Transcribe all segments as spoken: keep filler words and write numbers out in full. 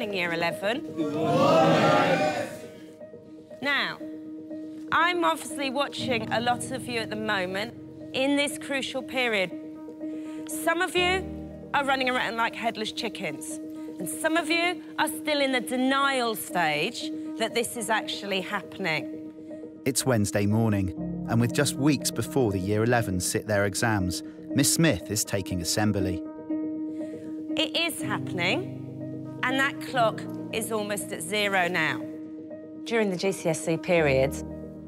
morning, Year eleven. Good morning. Now, I'm obviously watching a lot of you at the moment in this crucial period. Some of you are running around like headless chickens, and some of you are still in the denial stage that this is actually happening. It's Wednesday morning, and with just weeks before the Year elevens sit their exams, Miss Smith is taking assembly. It is happening, and that clock is almost at zero now. During the G C S E period,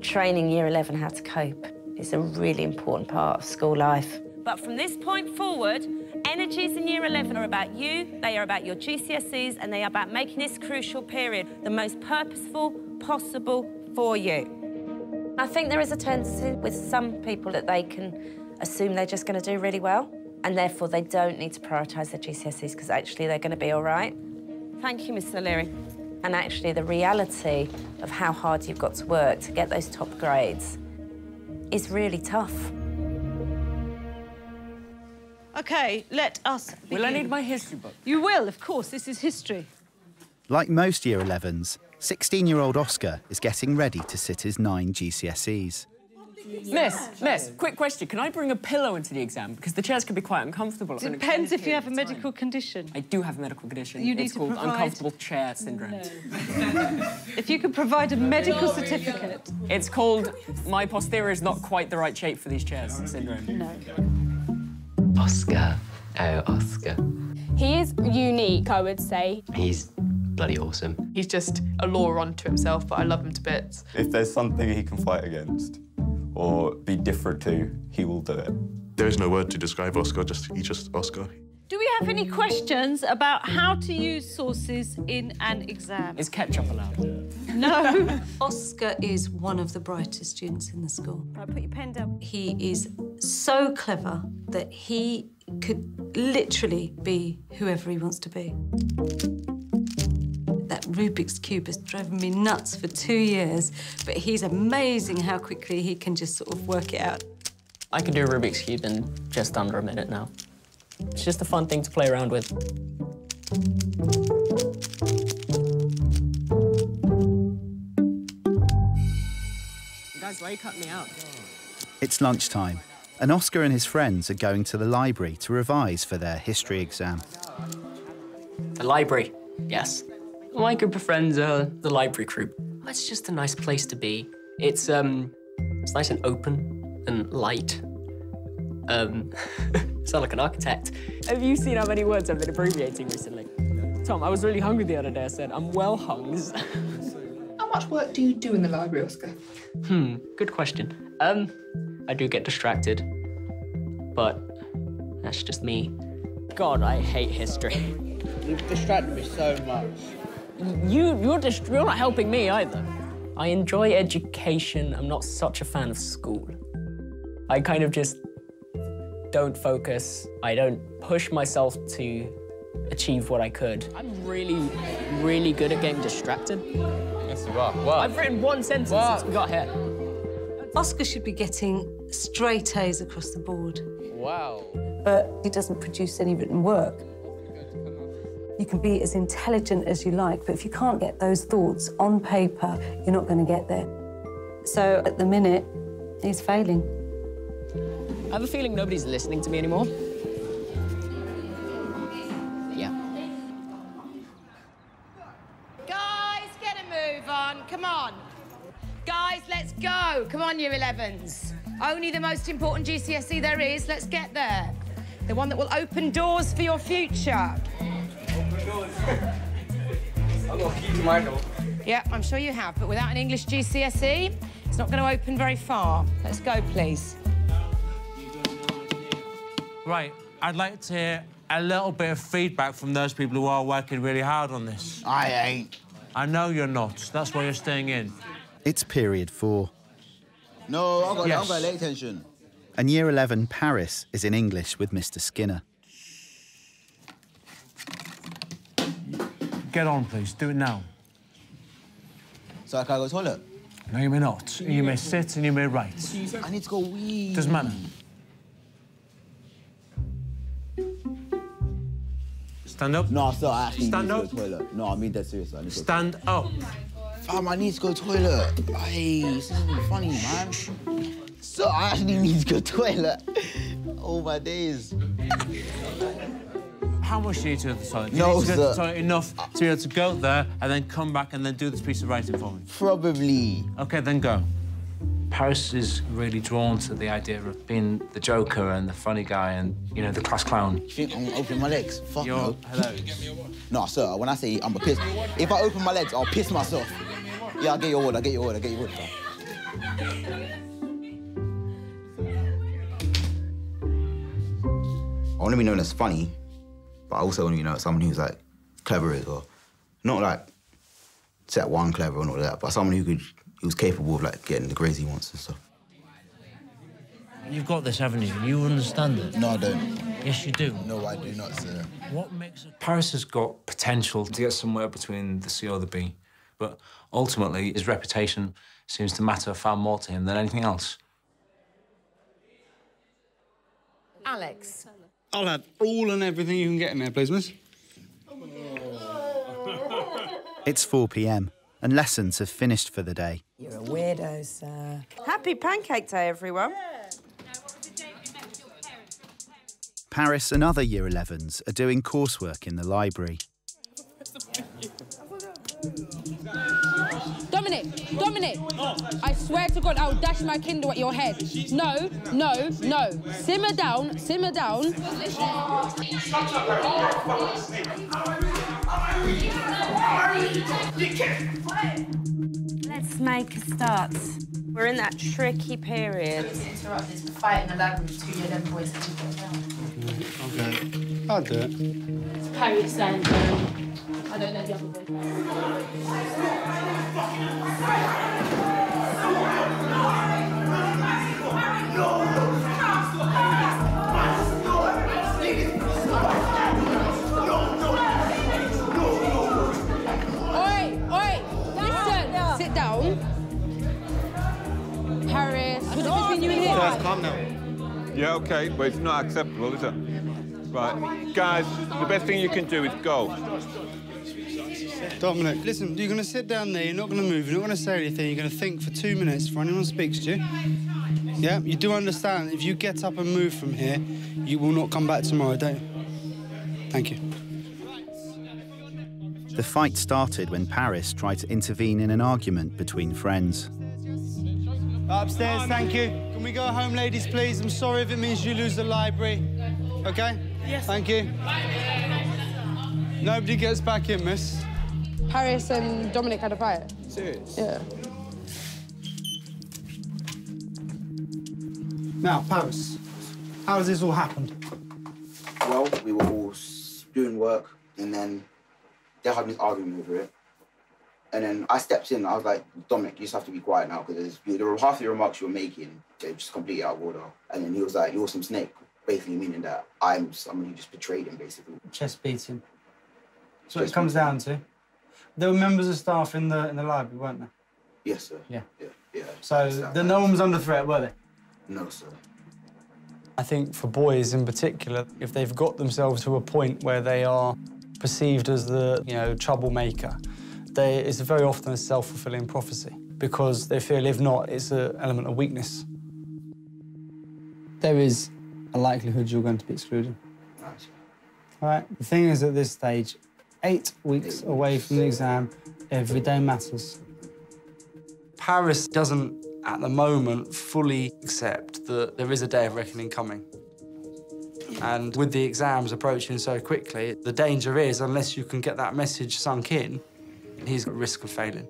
training Year eleven how to cope is a really important part of school life. But from this point forward, energies in Year eleven are about you, they are about your G C S Es, and they are about making this crucial period the most purposeful possible for you. I think there is a tendency with some people that they can assume they're just going to do really well, and therefore they don't need to prioritise their G C S Es because actually they're going to be all right. Thank you, Mister O'Leary. And actually the reality of how hard you've got to work to get those top grades is really tough. OK, let us begin. Will I need my history book? You will, of course. This is history. Like most Year elevens, sixteen-year-old Oscar is getting ready to sit his nine G C S Es. Miss, miss, quick question. Can I bring a pillow into the exam? Because the chairs can be quite uncomfortable. Depends if you have a medical condition. I do have a medical condition. You need it's to called provide... uncomfortable chair syndrome. No. If you could provide a medical no, certificate. It's called my posterior is not quite the right shape for these chairs syndrome. No. Oscar. Oh, Oscar. He is unique, I would say. He's... bloody awesome. He's just a law unto himself, but I love him to bits. If there's something he can fight against or be different to, he will do it. There is no word to describe Oscar, just he's just Oscar. Do we have any questions about how to use sauces in an exam? Is ketchup allowed? No. Oscar is one of the brightest students in the school. Right, put your pen down. He is so clever that he could literally be whoever he wants to be. That Rubik's Cube has driven me nuts for two years, but he's amazing how quickly he can just sort of work it out. I can do a Rubik's Cube in just under a minute now. It's just a fun thing to play around with. You guys, why are you cutting me out? It's lunchtime, and Oscar and his friends are going to the library to revise for their history exam. The library, yes. My group of friends are the library group. It's just a nice place to be. It's, um, it's nice and open and light. Um, sound like an architect. Have you seen how many words I've been abbreviating recently? Tom, I was really hungry the other day. I said, I'm well hung. How much work do you do in the library, Oscar? Hmm, good question. Um, I do get distracted, but that's just me. God, I hate history. You've distracted me so much. You, you're just, you're not helping me either. I enjoy education. I'm not such a fan of school. I kind of just don't focus. I don't push myself to achieve what I could. I'm really, really good at getting distracted. Yes, you are. Wow. I've written one sentence wow. since we got here. Oscar should be getting straight A's across the board. Wow. But he doesn't produce any written work. You can be as intelligent as you like, but if you can't get those thoughts on paper, you're not going to get there. So at the minute, he's failing. I have a feeling nobody's listening to me anymore. Yeah. Guys, get a move on. Come on. Guys, let's go. Come on, Year elevens. Only the most important G C S E there is. Let's get there. The one that will open doors for your future. I've got a key to my door. Yeah, I'm sure you have, but without an English G C S E, it's not going to open very far. Let's go, please. Right, I'd like to hear a little bit of feedback from those people who are working really hard on this. I ain't. I know you're not. That's why you're staying in. It's period four. No, I've got, yes. I've got leg tension. And Year eleven Paris is in English with Mister Skinner. Get on, please. Do it now. So I can go to the toilet? No, you may not. You may sit and you may write. I need to go wee. Doesn't matter. Stand up. No, sir, I actually Stand need up. to go to the toilet. No, I mean that seriously. I need to Stand to up. Fam, I need to go to the toilet. Hey, this isn't funny, man. Sir, I actually need to go to the toilet. Oh, my days. How much do you need to go to the toilet? No, you need to go to the toilet enough to be able to go there and then come back and then do this piece of writing for me? Probably. OK, then go. Paris is really drawn to the idea of being the joker and the funny guy and, you know, the class clown. You think I'm opening my legs? Fuck You're, no. Hello. No, sir, when I say I'm a piss, if I open my legs, I'll piss myself. Yeah, I'll get your word, I'll get your word, I'll get your word. I want to be known as funny. But I also want to be known as someone who's, like, clever as well. Not, like, set one clever and all that, but someone who could, who was capable of, like, getting the crazy ones and stuff. You've got this, haven't you? You understand it. No, I don't. Yes, you do. No, I do not, sir. What makes it... Paris has got potential to get somewhere between the C or the B, but ultimately his reputation seems to matter far more to him than anything else. Alex. I'll have all and everything you can get in there, please, miss. It's four p m and lessons have finished for the day. You're a weirdo, sir. Happy Pancake Day, everyone. Yeah. Paris and other Year elevens are doing coursework in the library. Dominic, Dominic, oh. I swear to God, I'll dash my Kindle at your head. No, no, no. Simmer down, simmer down. Let's make a start. We're in that tricky period. Let's interrupt this fight in the lab with two young boys that you got down. OK, I'll do it. It's Paris and... I don't know the other way. Oi, oi, listen. Yeah. Sit down. Paris, could have been you in here. Guys, calm down. Yeah, OK, but it's not acceptable, is it? Right, guys, the best thing you can do is go. Dominic, listen, you're going to sit down there, you're not going to move, you're not going to say anything, you're going to think for two minutes before anyone speaks to you. Yeah, you do understand, if you get up and move from here, you will not come back tomorrow, don't you? Thank you. The fight started when Paris tried to intervene in an argument between friends. Upstairs, thank you. Can we go home, ladies, please? I'm sorry if it means you lose the library. OK? Yes. Thank you. Nobody gets back in, miss. Paris and Dominic had a fight. Serious? Yeah. Now, Paris, how has this all happened? Well, we were all doing work, and then they're having this argument over it. And then I stepped in, and I was like, Dominic, you just have to be quiet now, because there were half the remarks you were making, they're just completely out of order. And then he was like, you're some snake, basically meaning that I'm someone who just betrayed him, basically. Chest beating. That's what it comes down to. There were members of staff in the in the library, weren't there? Yes, sir. Yeah. Yeah. yeah. So the, no one was under threat, were they? No, sir. I think for boys in particular, if they've got themselves to a point where they are perceived as the you know troublemaker, they it's very often a self-fulfilling prophecy because they feel if not, it's an element of weakness. There is a likelihood you're going to be excluded. Nice. All right. The thing is, at this stage. Eight weeks away from the exam, every day matters. Paris doesn't, at the moment, fully accept that there is a day of reckoning coming. And with the exams approaching so quickly, the danger is, unless you can get that message sunk in, he's at risk of failing.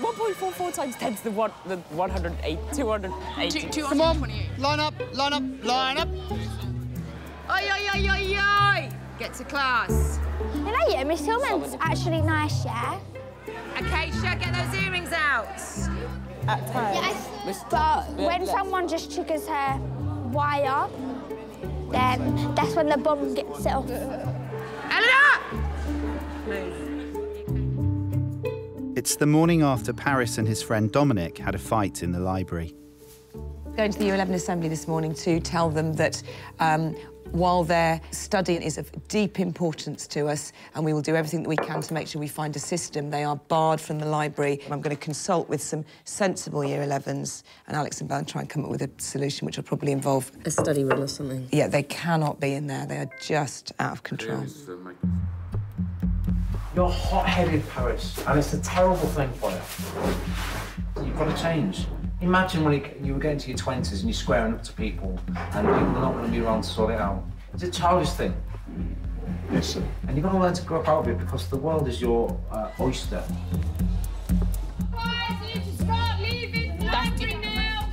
one point four four times ten to the one, the one hundred eight, two hundred eighty. Come on, line up, line up, line up. Oi, oi, oi, oi, oi! Get to class. You know, yeah, Miss Hillman's actually nice, yeah? Acacia, get those earrings out. At times. Yes. But when someone just triggers her wire, then that's when the bomb gets off. Eleanor! It's the morning after Paris and his friend Dominic had a fight in the library. Going to the year eleven assembly this morning to tell them that um, while their studying is of deep importance to us and we will do everything that we can to make sure we find a system, they are barred from the library. I'm going to consult with some sensible year elevens and Alex and Belle try and come up with a solution which will probably involve... a study rule or something. Yeah, they cannot be in there. They are just out of control. You're hot-headed, Paris, and it's a terrible thing for you. You've got to change. Imagine when you were getting to your twenties and you're squaring up to people and people are not going to be around to sort it out. It's a childish thing. Yes, sir. And you've got to learn to grow up out of it because the world is your uh, oyster. Guys, you should start leaving library now.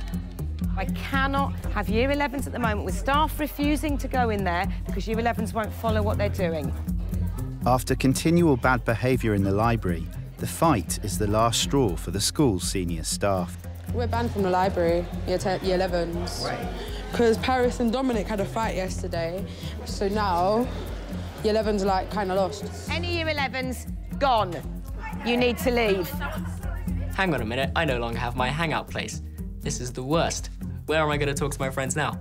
I cannot have year elevens at the moment with staff refusing to go in there because year elevens won't follow what they're doing. After continual bad behaviour in the library, the fight is the last straw for the school's senior staff. We're banned from the library, year elevens, because Paris and Dominic had a fight yesterday, so now year elevens are, like, kind of lost. Any year elevens, gone. You need to leave. Hang on a minute, I no longer have my hangout place. This is the worst. Where am I going to talk to my friends now?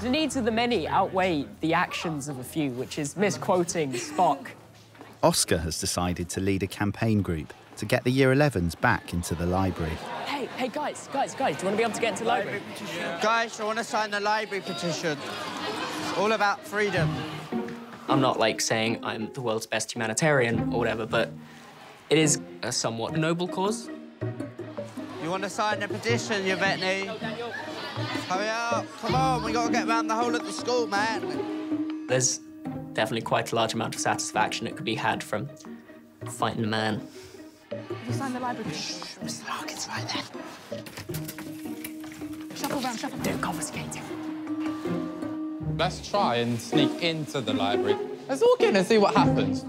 The needs of the many outweigh the actions of a few, which is misquoting Spock. Oscar has decided to lead a campaign group to get the year elevens back into the library. Hey, hey, guys, guys, guys, do you want to be able to get into the library? Yeah. Guys, I want to sign the library petition. It's all about freedom. I'm not, like, saying I'm the world's best humanitarian or whatever, but it is a somewhat noble cause. You want to sign the petition, you Betney? Hurry up. Come on, we got to get round the whole of the school, man. There's definitely quite a large amount of satisfaction that could be had from fighting the man. Have you signed the library? Shh, Mister Harkin's right there. Shuffle round, shuffle. Don't confiscate him. Let's try and sneak into the library. Let's walk in and see what happens.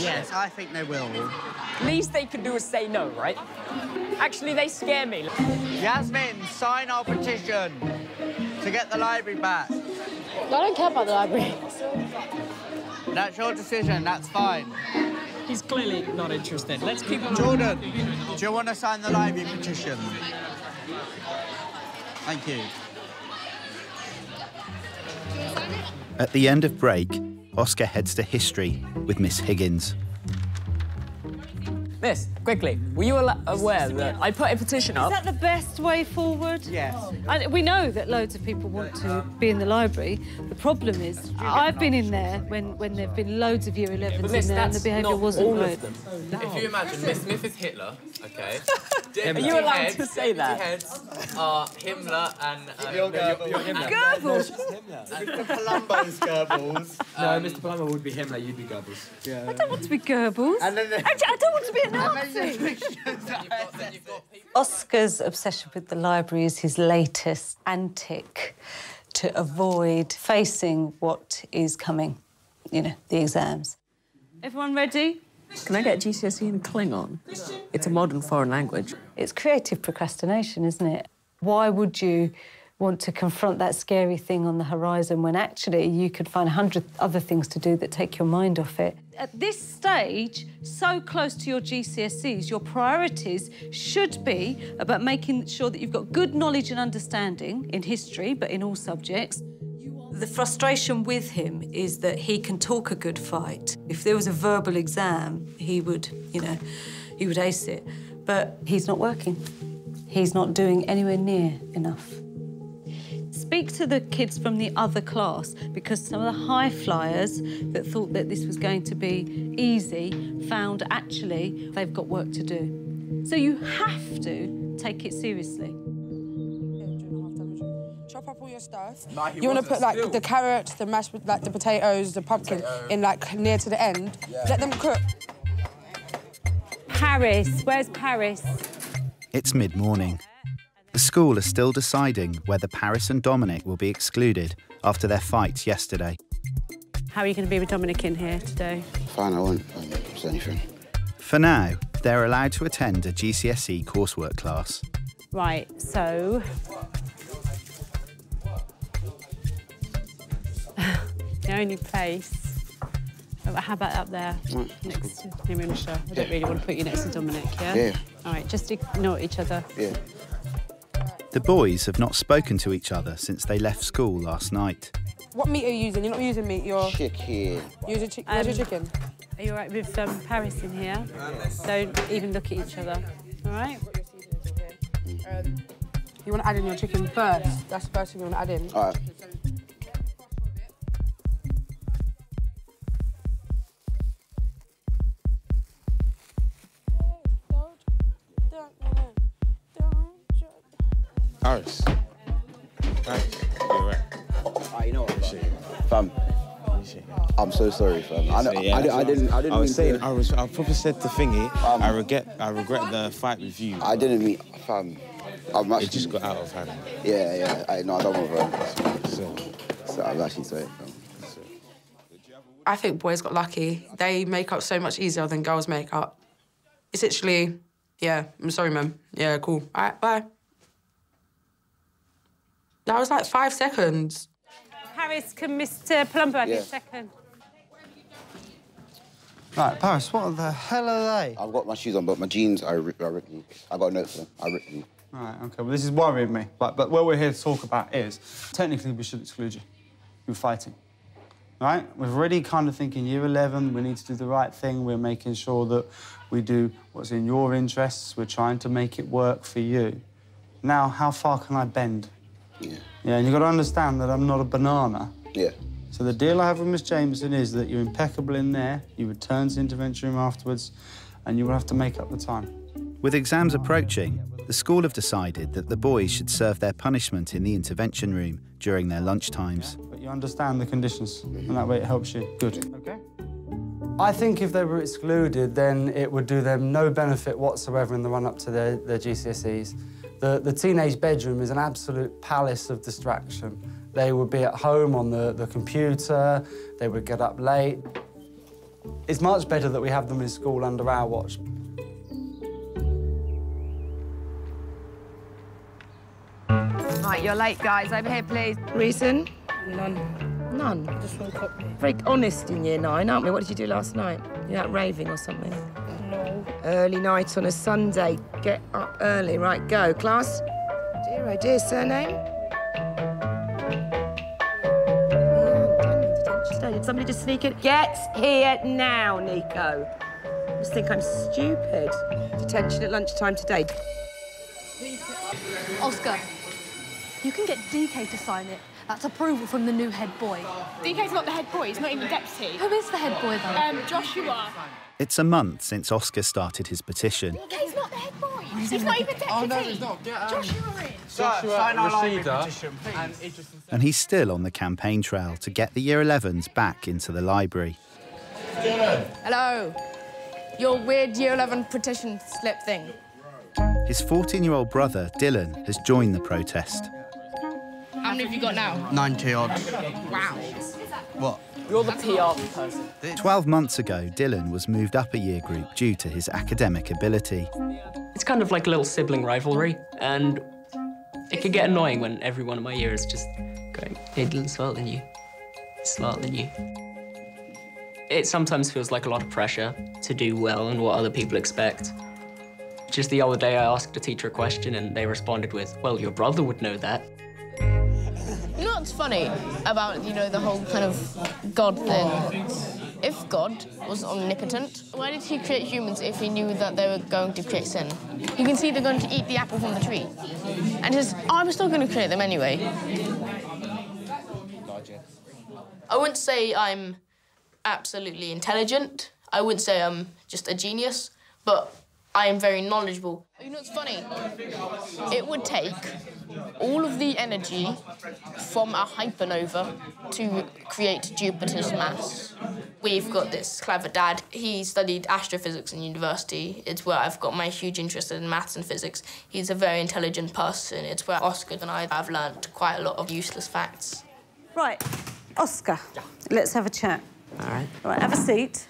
Yes, I think they will. Least they can do is say no, right? Actually, they scare me. Yasmin, sign our petition to get the library back. I don't care about the library. That's your decision, that's fine. He's clearly not interested. Let's keep on. Jordan, do you want to sign the library petition? Thank you. At the end of break, Oscar heads to history with Miss Higgins. Miss, quickly, were you aware that I put a petition up? Is that the best way forward? Yes. And we know that loads of people want to be in the library. The problem is, I've been in there when, when there have been loads of year elevens in there and the behaviour wasn't good. If you imagine, Miss Smith is Hitler, OK? Are you allowed to say that? Heads are Himmler and... Goebbels! Mister Palumbo's Goebbels. No, Mister Palumbo would be Himmler, you'd be Goebbels. I don't want to be Goebbels. I don't want to be... Oscar's obsession with the library is his latest antic to avoid facing what is coming, you know, the exams. Everyone ready? Can I get a G C S E in Klingon? It's a modern foreign language. It's creative procrastination, isn't it? Why would you want to confront that scary thing on the horizon when actually you could find a hundred other things to do that take your mind off it? At this stage, so close to your G C S Es, your priorities should be about making sure that you've got good knowledge and understanding in history, but in all subjects. The frustration with him is that he can talk a good fight. If there was a verbal exam, he would, you know, he would ace it. But he's not working. He's not doing anywhere near enough. Speak to the kids from the other class, because some of the high flyers that thought that this was going to be easy found actually they've got work to do. So you have to take it seriously. Chop up all your stuff. Nah, you want to put, like, still. the carrots, the mashed, like, the potatoes, the pumpkin Potato. in, like, near to the end. Yeah. Let them cook. Paris, where's Paris? It's mid-morning. The school are still deciding whether Paris and Dominic will be excluded after their fight yesterday. How are you going to be with Dominic in here today? Fine, I won't say anything. For now, they're allowed to attend a G C S E coursework class. Right, so... the only place... Oh, how about up there, right, next cool. to Nimrimsha? I don't yeah. really want to put you next to Dominic, yeah? Yeah. All right, just ignore each other. Yeah. The boys have not spoken to each other since they left school last night. What meat are you using? You're not using meat, you're... Chicken. Use your chi um, where's your chicken? Are you all right with um, Paris in here? Yes. Don't even look at each other, all right? Mm. You want to add in your chicken first? Yeah. That's the first thing you want to add in. All right. Paris. Paris. You're right. Oh, you know what? Fam. I'm so sorry, fam. I, know, yeah, I, I, I, I didn't. I didn't. I was mean saying. To... I was. I probably said the thingy. Um, I regret. I regret the fight with you. I didn't mean, fam. I'm actually. It just got out of hand. Yeah, yeah. I know. I don't want to. So, so I'm actually sorry, fam. I think boys got lucky. They make up so much easier than girls make up. It's literally, yeah. I'm sorry, mum. Yeah, cool. All right, bye. That was like five seconds. Paris, can Mister Palumbo have yeah. a second? Right, Paris, what the hell are they? I've got my shoes on, but my jeans are ripping. I got a note for them. I ripped them. Right, OK, well, this is worrying me. Like, but what we're here to talk about is, technically, we should exclude you. You're fighting, right? We're already kind of thinking year eleven, we need to do the right thing. We're making sure that we do what's in your interests. We're trying to make it work for you. Now, how far can I bend? Yeah. Yeah, and you've got to understand that I'm not a banana. Yeah. So the deal I have with Miss Jameson is that you're impeccable in there, you return to the intervention room afterwards, and you will have to make up the time. With exams approaching, the school have decided that the boys should serve their punishment in the intervention room during their lunch times. Yeah, but you understand the conditions, and that way it helps you. Good. OK. I think if they were excluded, then it would do them no benefit whatsoever in the run-up to their, their G C S Es. The, the teenage bedroom is an absolute palace of distraction. They would be at home on the, the computer, they would get up late. It's much better that we have them in school under our watch. Right, you're late, guys. Over here, please. Reason? None. None? I just want to copy. Very honest in year nine, aren't we? What did you do last night? You're out raving or something? No. Early night on a Sunday. Get up early. Right, go. Class? Dear, oh dear, surname? Oh, did somebody just sneak in? Get here now, Nico. I just think I'm stupid. Detention at lunchtime today. Oscar, you can get D K to sign it. That's approval from the new head boy. D K's not the head boy, he's not even deputy. Who is the head boy, though? Um, Joshua. It's a month since Oscar started his petition. D K's not the head boy. He's, he's not even deputy. Oh, no, he's not. Get, um, Joshua in. Joshua, sign Rashida, petition, please. And he's still on the campaign trail to get the year elevens back into the library. Dylan. Hello. Your weird year eleven petition slip thing. His fourteen-year-old brother, Dylan, has joined the protest. How many have you got now? ninety odd. Wow. What? You're the P R person. Twelve months ago, Dylan was moved up a year group due to his academic ability. It's kind of like a little sibling rivalry, and it could get annoying when every one of my year is just going, hey, Dylan's smarter than you, smarter than you. It sometimes feels like a lot of pressure to do well and what other people expect. Just the other day, I asked a teacher a question, and they responded with, well, your brother would know that. You know what's funny about, you know, the whole kind of God thing? If God was omnipotent, why did he create humans if he knew that they were going to create sin? You can see they're going to eat the apple from the tree. And he says, oh, I'm still going to create them anyway. I wouldn't say I'm absolutely intelligent. I wouldn't say I'm just a genius, but I am very knowledgeable. You know what's funny? It would take all of the energy from a hypernova to create Jupiter's mass. We've got this clever dad. He studied astrophysics in university. It's where I've got my huge interest in maths and physics. He's a very intelligent person. It's where Oscar and I have learned quite a lot of useless facts. Right, Oscar, yeah. Let's have a chat. All right. All right, have a seat.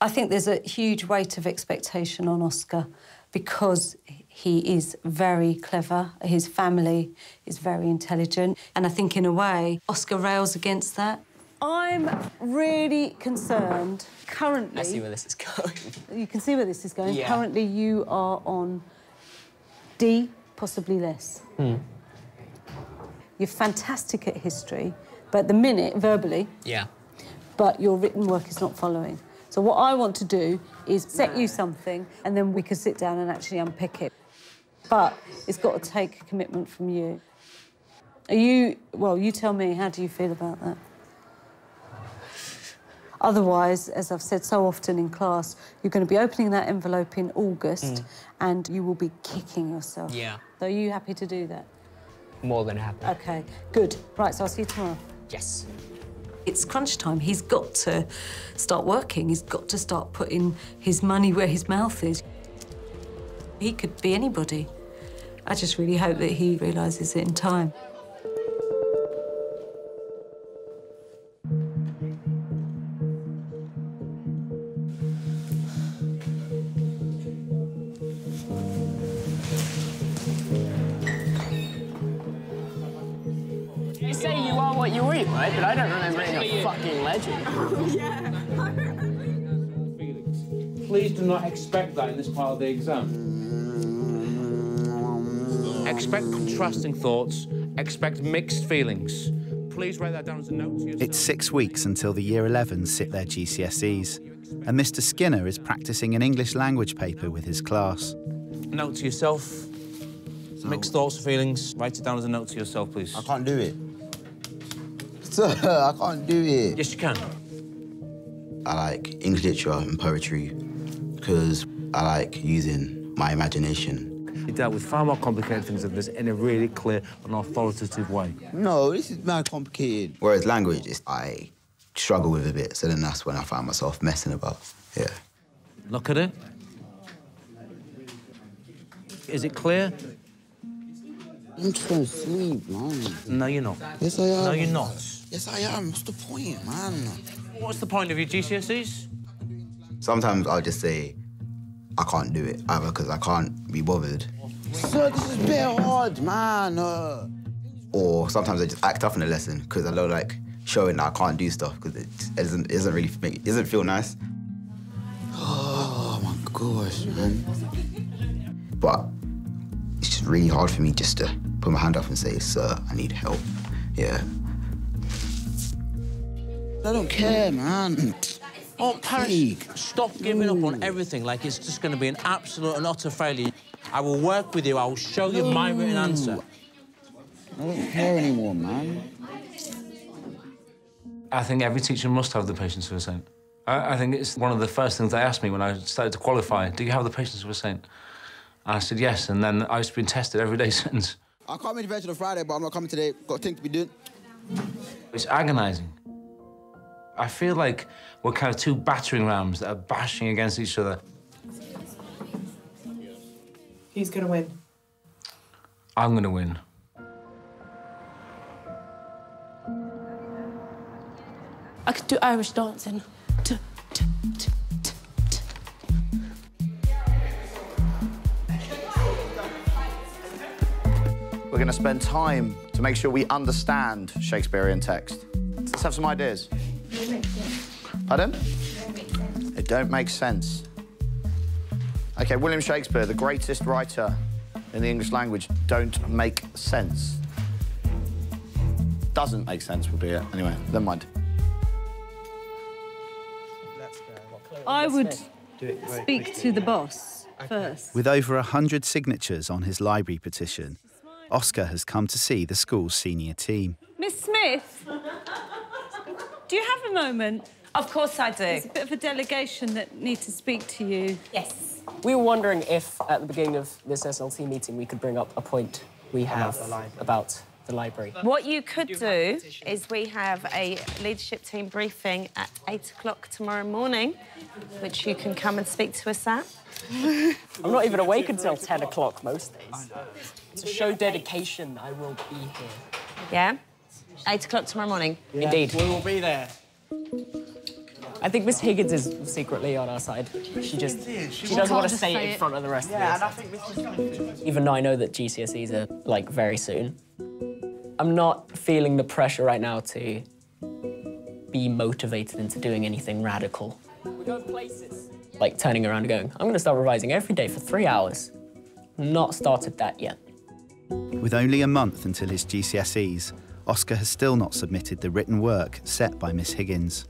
I think there's a huge weight of expectation on Oscar because he is very clever, his family is very intelligent, and I think in a way Oscar rails against that. I'm really concerned currently... I see where this is going. You can see where this is going. Yeah. Currently you are on D, possibly less. Mm. You're fantastic at history, but at the minute, verbally... Yeah. But your written work is not following. So what I want to do is set you something and then we can sit down and actually unpick it. But it's got to take a commitment from you. Are you... Well, you tell me, how do you feel about that? Otherwise, as I've said so often in class, you're going to be opening that envelope in August mm. and you will be kicking yourself. Yeah. So are you happy to do that? More than happy. OK, good. Right, so I'll see you tomorrow. Yes. It's crunch time. He's got to start working. He's got to start putting his money where his mouth is. He could be anybody. I just really hope that he realises it in time. But I don't remember being a fucking legend. Oh, yeah. Please do not expect that in this part of the exam. Expect contrasting thoughts. Expect mixed feelings. Please write that down as a note to yourself. It's six weeks until the year elevens sit their G C S Es, and Mr Skinner is practising an English language paper with his class. Note to yourself. So... Mixed thoughts and feelings. Write it down as a note to yourself, please. I can't do it. I can't do it. Yes, you can. I like English literature and poetry because I like using my imagination. You dealt with far more complicated things than this in a really clear and authoritative way. No, this is mad complicated. Whereas language, is I struggle with a bit, so then that's when I find myself messing about, yeah. Look at it. Is it clear? I'm just going to sleep, man. No, you're not. Yes, I am. No, you're not. Yes, I am. What's the point, man? What's the point of your G C S Es? Sometimes I'll just say, I can't do it, either because I can't be bothered. Sir, this is a bit hard, man. Uh... Or sometimes I just act tough in a lesson because I don't like showing that I can't do stuff because it doesn't, it doesn't really make, it doesn't feel nice. Oh, my gosh, man. But it's just really hard for me just to put my hand up and say, sir, I need help. Yeah. I don't care, man. Oh, Paris, stop giving up on everything like it's just going to be an absolute and utter failure. I will work with you. I will show you my written answer. I don't care anymore, man. I think every teacher must have the patience of a saint. I, I think it's one of the first things they asked me when I started to qualify. Do you have the patience of a saint? And I said yes, and then I've been tested every day since. I can't make the version on Friday, but I'm not coming today. Got a thing to be doing. It's agonising. I feel like we're kind of two battering rams that are bashing against each other. Who's going to win? I'm going to win. I could do Irish dancing. We're going to spend time to make sure we understand Shakespearean text. Let's have some ideas. Pardon? It don't make sense. OK, William Shakespeare, the greatest writer in the English language, don't make sense. Doesn't make sense would be it. Anyway, never mind. I would speak to the boss first. With over one hundred signatures on his library petition, Oscar has come to see the school's senior team. Miss Smith? Do you have a moment? Of course I do. There's a bit of a delegation that need to speak to you. Yes. We were wondering if, at the beginning of this S L T meeting, we could bring up a point we have about the, about the library. What you could do is we have a leadership team briefing at eight o'clock tomorrow morning, which you can come and speak to us at. I'm not even awake until ten o'clock most days. To show dedication, I will be here. Yeah? eight o'clock tomorrow morning. Yeah. Indeed. We will be there. I think Miss Higgins is secretly on our side. She just she doesn't want to say it in front of the rest of us. Yeah, and I think Miss Higgins. Even though I know that G C S Es are like very soon, I'm not feeling the pressure right now to be motivated into doing anything radical. We're going places. Like turning around and going, I'm going to start revising every day for three hours. Not started that yet. With only a month until his G C S Es, Oscar has still not submitted the written work set by Miss Higgins.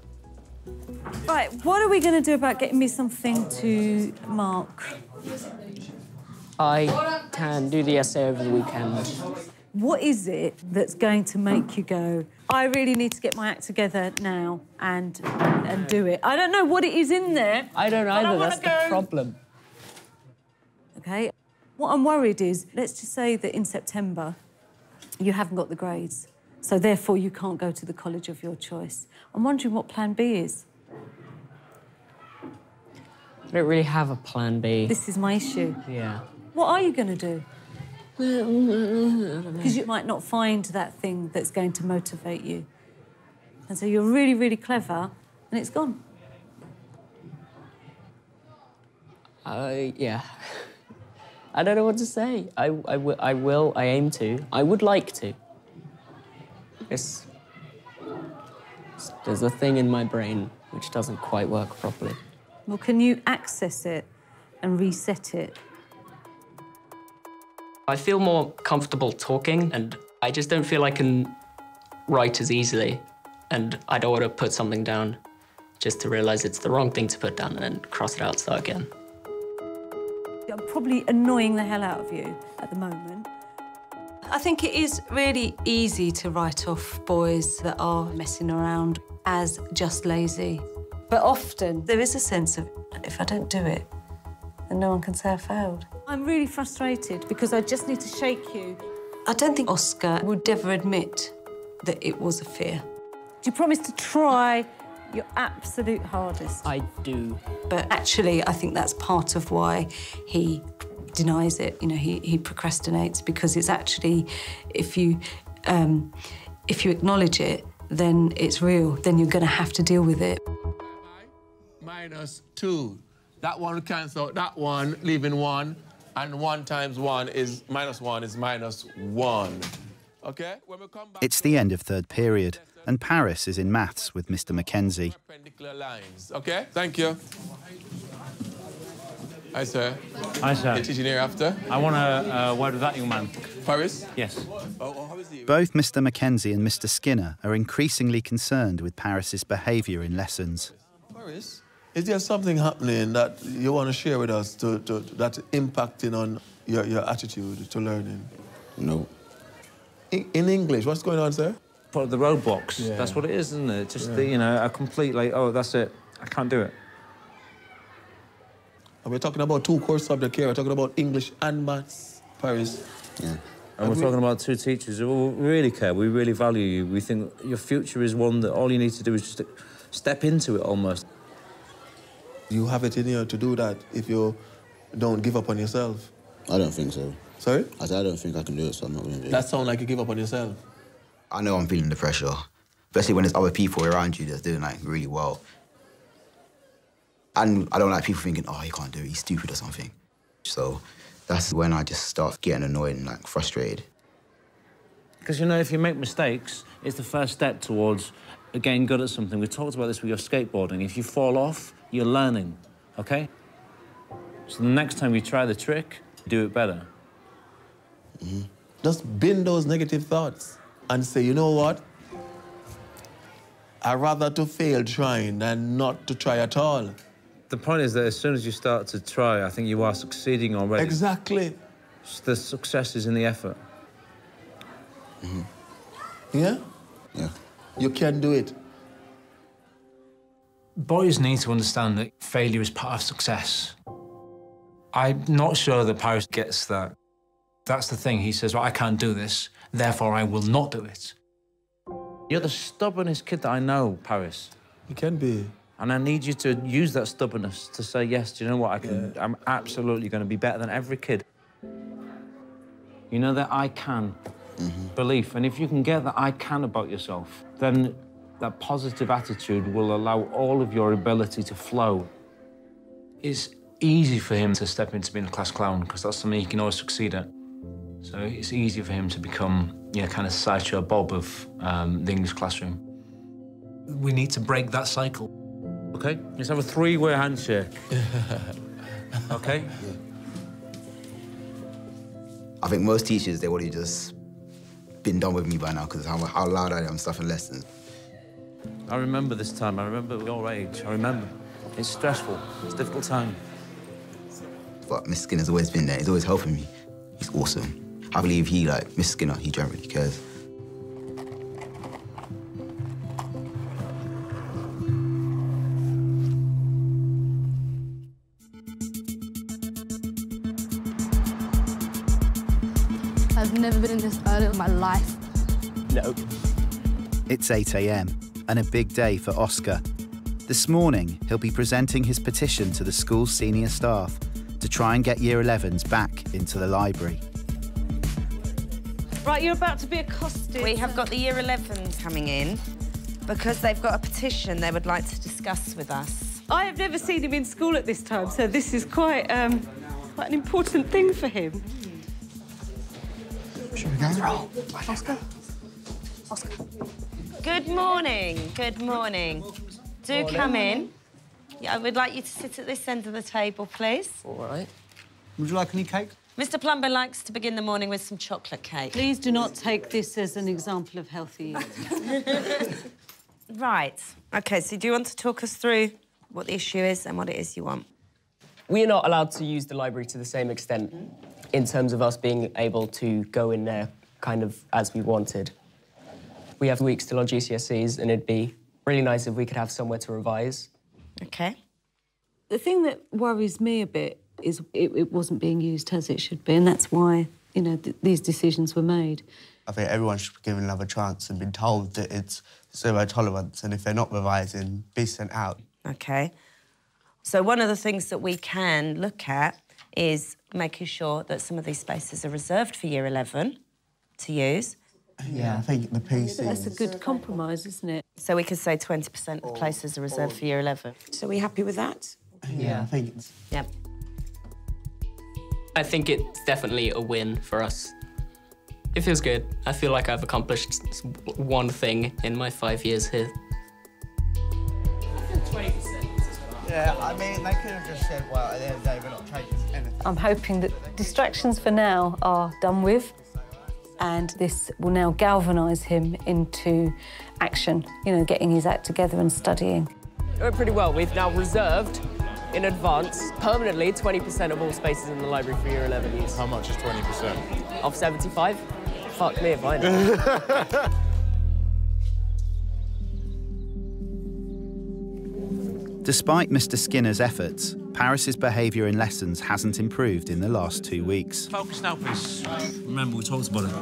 Right, what are we going to do about getting me something to mark? I can do the essay over the weekend. What is it that's going to make you go, I really need to get my act together now and and do it? I don't know what it is in there. I don't either, I don't that's go. the problem. OK, what I'm worried is, let's just say that in September, you haven't got the grades, so therefore you can't go to the college of your choice. I'm wondering what plan B is. I don't really have a plan B. This is my issue. Yeah. What are you going to do? Because you might not find that thing that's going to motivate you. And so you're really, really clever, and it's gone. Uh, yeah. I don't know what to say. I, I, I will, I aim to. I would like to. It's, it's, there's a thing in my brain which doesn't quite work properly. Well, can you access it and reset it? I feel more comfortable talking, and I just don't feel I can write as easily. And I don't want to put something down just to realise it's the wrong thing to put down and then cross it out and start again. I'm probably annoying the hell out of you at the moment. I think it is really easy to write off boys that are messing around as just lazy. But often there is a sense of, if I don't do it, then no one can say I failed. I'm really frustrated because I just need to shake you. I don't think Oscar would ever admit that it was a fear. Do you promise to try your absolute hardest? I do. But actually, I think that's part of why he denies it. You know, he, he procrastinates, because it's actually, if you, um, if you acknowledge it, then it's real. Then you're going to have to deal with it. Minus two. That one cancel. That one, leaving one. And one times one is minus one is minus one. OK? When we come back, it's the end of third period, and Paris is in maths with Mister Mackenzie. Perpendicular lines, OK? Thank you. Hi, sir. Hi, sir. You're teaching hereafter? I want a uh, word with that young man. Paris? Yes. Both Mister Mackenzie and Mister Skinner are increasingly concerned with Paris's behaviour in lessons. Paris? Is there something happening that you want to share with us to, to, that's impacting on your, your attitude to learning? No. In, in English, what's going on, sir? Part of the roadblocks. Yeah. That's what it is, isn't it? Just, yeah. the, you know, a complete, like, oh, that's it. I can't do it. And we're talking about two core subjects here. We're talking about English and maths, Paris. Yeah. And we're we... talking about two teachers who really care. We really value you. We think your future is one that all you need to do is just step into it almost. You have it in here to do that if you don't give up on yourself. I don't think so. Sorry? I said I don't think I can do it, so I'm not going to do it. That sounds like you give up on yourself. I know I'm feeling the pressure, especially when there's other people around you that's doing, like, really well. And I don't like people thinking, oh, he can't do it, he's stupid or something. So that's when I just start getting annoyed and, like, frustrated. Because, you know, if you make mistakes, it's the first step towards getting good at something. We talked about this with your skateboarding. If you fall off, you're learning, OK? So the next time you try the trick, do it better. Mm-hmm. Just bin those negative thoughts and say, you know what? I'd rather to fail trying than not to try at all. The point is that as soon as you start to try, I think you are succeeding already. Exactly. The success is in the effort. Mm-hmm. Yeah? Yeah. You can do it. Boys need to understand that failure is part of success. I'm not sure that Paris gets that. That's the thing. He says, well, I can't do this, therefore I will not do it. You're the stubbornest kid that I know, Paris. You can be. And I need you to use that stubbornness to say, yes, do you know what, I can, yeah. I'm absolutely going to be better than every kid. You know that I can. Mm-hmm. Belief. And if you can get that I can about yourself, then that positive attitude will allow all of your ability to flow. It's easy for him to step into being a class clown because that's something he can always succeed at. So it's easy for him to become, you know, kind of sideshow Bob of um, the English classroom. We need to break that cycle. OK, let's have a three-way handshake. OK? Yeah. I think most teachers, they would have just been done with me by now because how, how loud I am stuffing lessons. I remember this time. I remember your age. I remember. It's stressful. It's a difficult time. But Mister Skinner's always been there. He's always helping me. He's awesome. I believe he, like, Mister Skinner, he generally cares. I've never been in this early in my life. No. It's eight A M and a big day for Oscar. This morning, he'll be presenting his petition to the school's senior staff to try and get Year elevens back into the library. Right, you're about to be accosted. We have got the Year elevens coming in because they've got a petition they would like to discuss with us. I have never seen him in school at this time, so this is quite, um, quite an important thing for him. Should we go? Oh, Oscar. Oscar. Good morning. Good morning. Do come in. Yeah, I would like you to sit at this end of the table, please. All right. Would you like any cake? Mister Palumbo likes to begin the morning with some chocolate cake. Please do not take this as an example of healthy eating. Right. OK, so do you want to talk us through what the issue is and what it is you want? We are not allowed to use the library to the same extent in terms of us being able to go in there kind of as we wanted. We have weeks till our G C S Es, and it'd be really nice if we could have somewhere to revise. OK. The thing that worries me a bit is it, it wasn't being used as it should be, and that's why, you know, th these decisions were made. I think everyone should be given another chance and been told that it's zero tolerance, and if they're not revising, be sent out. OK. So one of the things that we can look at is making sure that some of these spaces are reserved for Year eleven to use. Yeah, I think the P Cs... That's a good compromise, isn't it? So we could say twenty percent of the places are reserved for Year eleven. So are we happy with that? Yeah, I think it's... Yep. I think it's definitely a win for us. It feels good. I feel like I've accomplished one thing in my five years here. I feel twenty percent. Yeah, I mean, they could have just said, well, at the end of the day, we're not changing anything. I'm hoping that distractions for now are done with, and this will now galvanise him into action, you know, getting his act together and studying. It went pretty well. We've now reserved, in advance, permanently twenty percent of all spaces in the library for Year eleven use. How much is twenty percent? Of seventy-five? Fuck me if I know. Despite Mister Skinner's efforts, Paris's behaviour in lessons hasn't improved in the last two weeks. Focus now, please. Remember, we talked about it.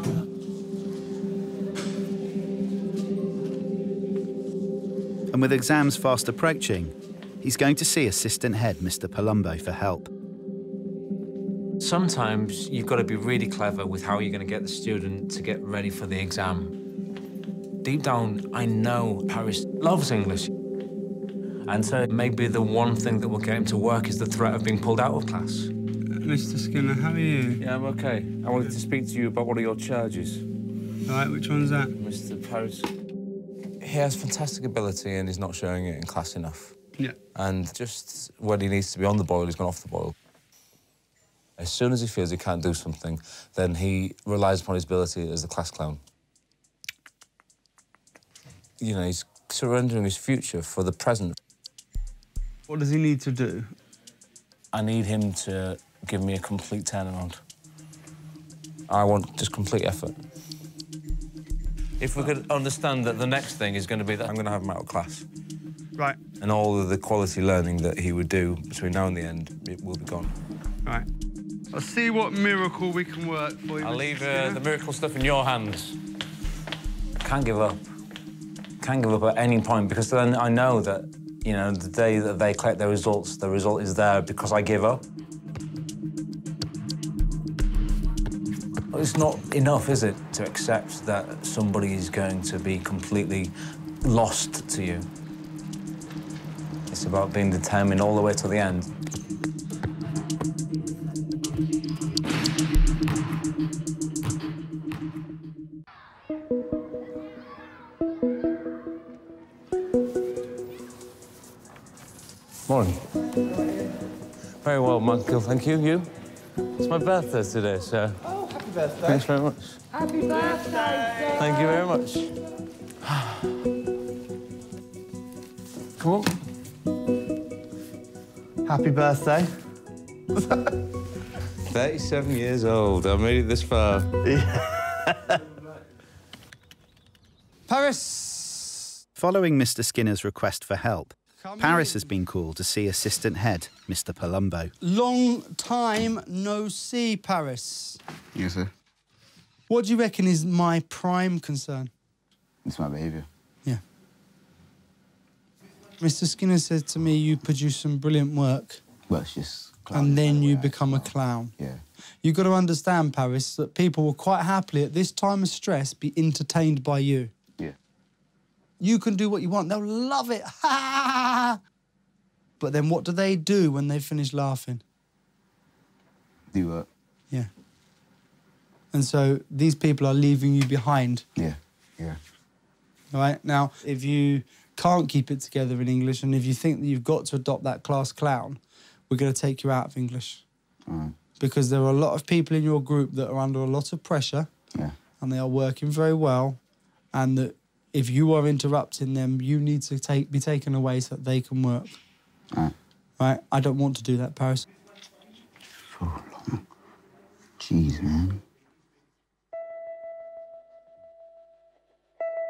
And with exams fast approaching, he's going to see assistant head Mister Palumbo for help. Sometimes you've got to be really clever with how you're going to get the student to get ready for the exam. Deep down, I know Paris loves English. And so maybe the one thing that will get him to work is the threat of being pulled out of class. Uh, Mister Skinner, how are you? Yeah, I'm OK. I wanted to speak to you about one of your charges. All right, which one's that? Mister Paris. He has fantastic ability and he's not showing it in class enough. Yeah. And just when he needs to be on the boil, he's gone off the boil. As soon as he feels he can't do something, then he relies upon his ability as the class clown. You know, he's surrendering his future for the present. What does he need to do? I need him to give me a complete turnaround. I want just complete effort. If we could understand that the next thing is going to be that I'm going to have him out of class. Right. And all of the quality learning that he would do between now and the end, it will be gone. Right. I'll see what miracle we can work for you. I'll leave uh, the miracle stuff in your hands. I can't give up. I can't give up at any point because then I know that, you know, the day that they collect their results, the result is there because I give up. It's not enough, is it, to accept that somebody is going to be completely lost to you. It's about being determined all the way to the end. Morning. Very well, Michael, thank you. You? It's my birthday today, so... Oh, happy birthday. Thanks very much. Happy birthday, thank you very much. Come on. Happy birthday. thirty-seven years old. I made it this far. Paris! Following Mister Skinner's request for help, Paris has been called to see assistant head, Mister Palumbo. Long time no see, Paris. Yes, sir. What do you reckon is my prime concern? It's my behaviour. Yeah. Mister Skinner said to me, you produce some brilliant work. Well, it's just... And then you become a clown. Yeah. You've got to understand, Paris, that people will quite happily, at this time of stress, be entertained by you. You can do what you want. They'll love it. Ha! But then what do they do when they finish laughing? Do what? Yeah. And so these people are leaving you behind. Yeah, yeah. All right? Now, if you can't keep it together in English and if you think that you've got to adopt that class clown, we're going to take you out of English. Mm. Because there are a lot of people in your group that are under a lot of pressure. Yeah. And they are working very well and that... If you are interrupting them, you need to take, be taken away so that they can work. Right. Right? I don't want to do that, Paris. So long. Jeez, man.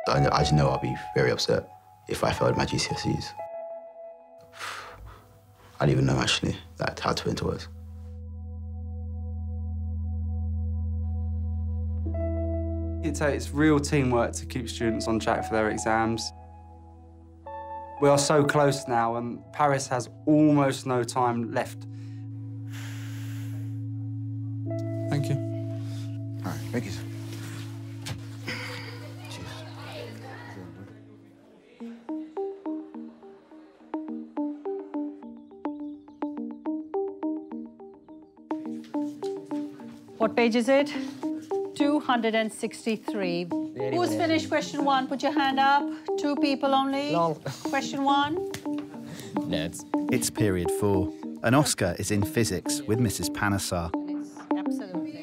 I, I just know I'll be very upset if I failed my G C S Es. I don't even know, actually, that how to enter words. It takes real teamwork to keep students on track for their exams. We are so close now, and Paris has almost no time left. Thank you. All right, thank you, sir. What page is it? two hundred sixty-three. Who's finished question one? Put your hand up. Two people only. Lol. Question one. Nerds. It's period four, and Oscar is in physics with Missus Panesar. Absolutely.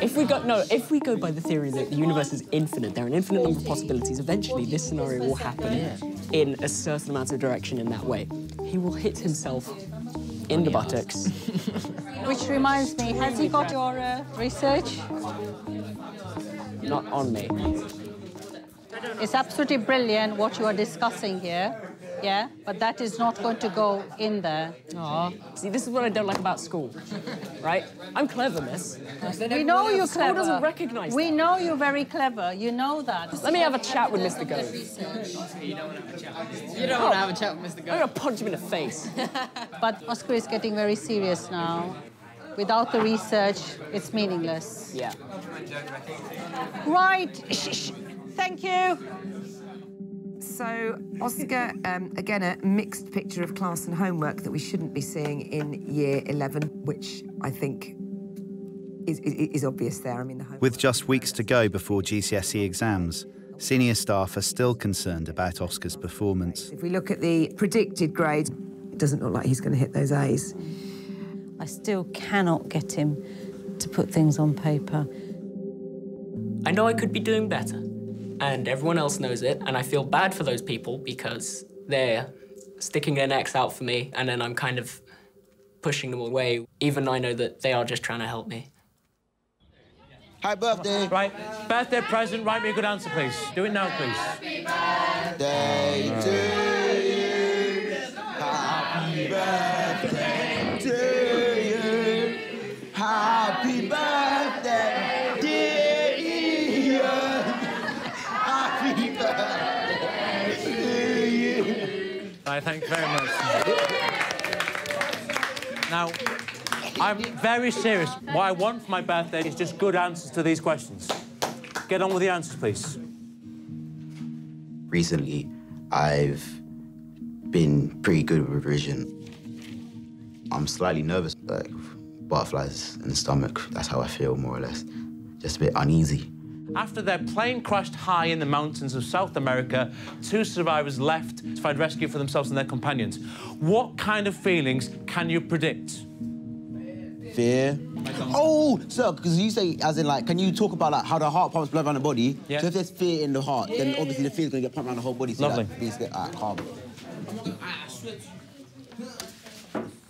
If we go no, if we go by the theory that the universe is infinite, there are an infinite number of possibilities. Eventually, this scenario will happen in a certain amount of direction. In that way, he will hit himself in the buttocks. Which reminds me, has he got your uh, research? Not on me. It's absolutely brilliant what you are discussing here, yeah? But that is not going to go in there. Aww. See, this is what I don't like about school, right? I'm clever, miss. We know you're clever. School doesn't recognise that. We know you're very clever. You know that. Let me have a chat with Mister Gove. You don't want to have a chat with Mister Gove. You don't want to have a chat with Mister Gove. I'm going to punch him in the face. But Oscar is getting very serious now. Without the research, it's meaningless. Yeah. Right. Shh, shh. Thank you. So, Oscar, um, again, a mixed picture of class and homework that we shouldn't be seeing in year eleven, which I think is, is, is obvious there. I mean, the homework... With just weeks to go before G C S E exams, senior staff are still concerned about Oscar's performance. If we look at the predicted grades, it doesn't look like he's going to hit those A's. I still cannot get him to put things on paper. I know I could be doing better, and everyone else knows it, and I feel bad for those people because they're sticking their necks out for me, and then I'm kind of pushing them away. Even I know that they are just trying to help me. Happy birthday. Right, birthday present, write me a good answer, please. Do it now, please. Happy birthday oh. to you. Happy birthday to you. Happy birthday, dear Ian. Happy birthday to you. I thank you very much. Now, I'm very serious. What I want for my birthday is just good answers to these questions. Get on with the answers, please. Recently, I've been pretty good with revision. I'm slightly nervous, like butterflies in the stomach. That's how I feel, more or less. Just a bit uneasy. After their plane crashed high in the mountains of South America, two survivors left to find rescue for themselves and their companions. What kind of feelings can you predict? Fear. Oh, sir, because you say, as in, like, can you talk about like how the heart pumps blood around the body? Yeah. So if there's fear in the heart, then obviously the fear's going to get pumped around the whole body. So lovely. Like, please get uh, calm.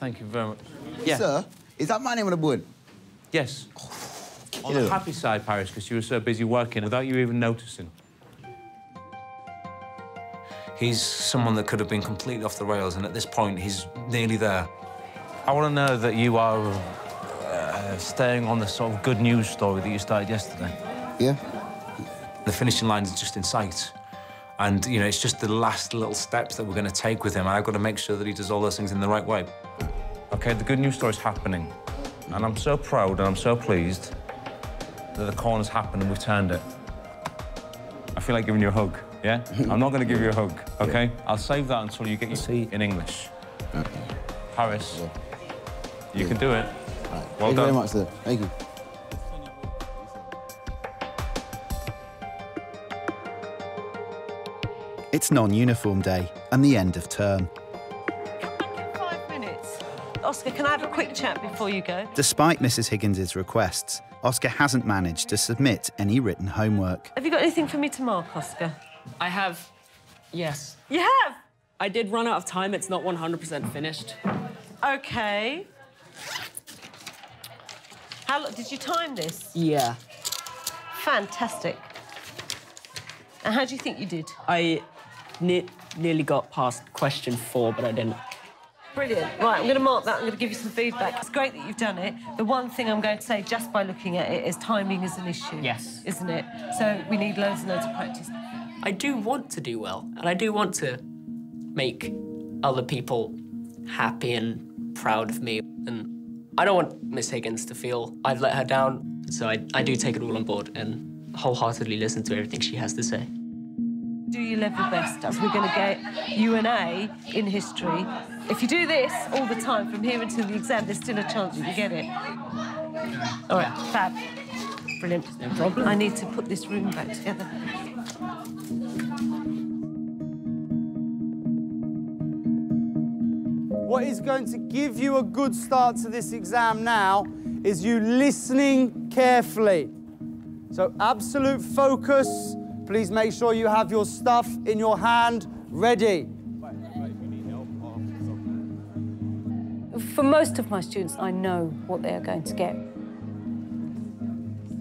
Thank you very much. Yeah. Sir, is that my name on the board? Yes. On the happy side, Paris, because you were so busy working without you even noticing. He's someone that could have been completely off the rails, and at this point, he's nearly there. I want to know that you are uh, staying on the sort of good news story that you started yesterday. Yeah. The finishing line is just in sight. And, you know, it's just the last little steps that we're going to take with him. I've got to make sure that he does all those things in the right way. OK, the good news story's happening. And I'm so proud and I'm so pleased that the corner's happened and we've turned it. I feel like giving you a hug, yeah? I'm not going to give you a hug, OK? Yeah. I'll save that until you get your seat in English. Okay. Paris, yeah. you yeah. can do it. Right. Well Thank done. Thank you very much, sir. Thank you. It's non-uniform day and the end of term. Come back in five minutes. Oscar, can I have a quick chat before you go? Despite Missus Higgins's requests, Oscar hasn't managed to submit any written homework. Have you got anything for me to mark, Oscar? I have, yes. You have? I did run out of time. It's not one hundred percent finished. OK. How long... Did you time this? Yeah. Fantastic. And how do you think you did? I... Ne nearly got past question four, but I didn't. Brilliant. Right, I'm going to mark that. I'm going to give you some feedback. It's great that you've done it. The one thing I'm going to say just by looking at it is timing is an issue. Yes. Isn't it? So we need loads and loads of practice. I do want to do well, and I do want to make other people happy and proud of me. And I don't want Miss Higgins to feel I've let her down, so I, I do take it all on board and wholeheartedly listen to everything she has to say. Do your level best, as we're going to get you an A in history. If you do this all the time, from here until the exam, there's still a chance you can get it. All right, fab. Brilliant. No problem. I need to put this room back together. What is going to give you a good start to this exam now is you listening carefully. So absolute focus. Please make sure you have your stuff in your hand ready. For most of my students, I know what they are going to get.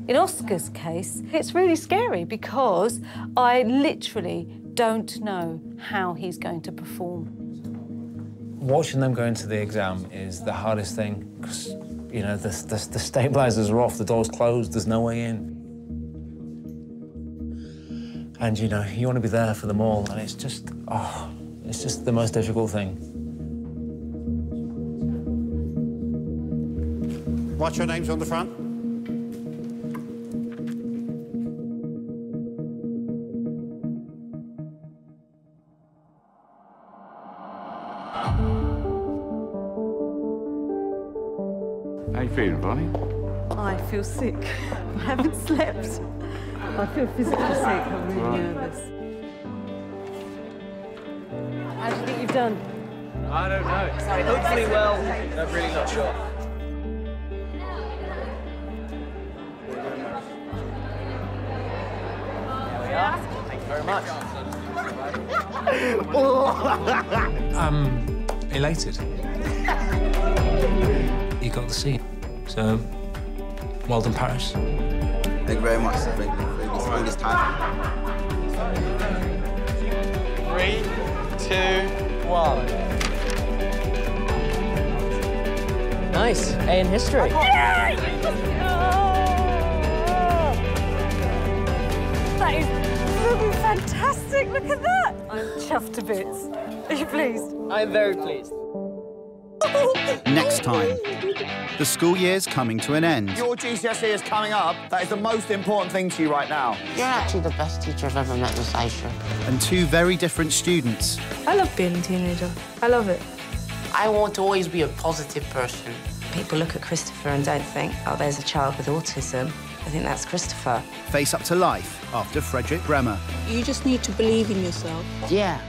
In Oscar's case, it's really scary because I literally don't know how he's going to perform. Watching them go into the exam is the hardest thing because, you know, the, the, the stabilizers are off, the door's closed, there's no way in. And, you know, you want to be there for them all, and it's just, oh, it's just the most difficult thing. Write your names on the front. How you feeling, Bonnie? I feel sick. I haven't slept. I feel physically sick. I'm really right. nervous. How do you think you've done? I don't know. Sorry, hopefully well. I'm really not sure. There we are. Thank you very much. oh. I'm elated. You got the seat. So, well done, Paris. Thank you very much, sir. Thank you. Three, two, one. Nice. A in history. Yeah! Oh! That is really fantastic. Look at that. I'm chuffed to bits. Are you pleased? I'm very pleased. next time. The school year's coming to an end. Your G C S E is coming up. That is the most important thing to you right now. You're actually the best teacher I've ever met, Miss Aisha. And two very different students. I love being a teenager. I love it. I want to always be a positive person. People look at Christopher and don't think, oh, there's a child with autism. I think that's Christopher. Face Up to Life after Frederick Bremer. You just need to believe in yourself. Yeah.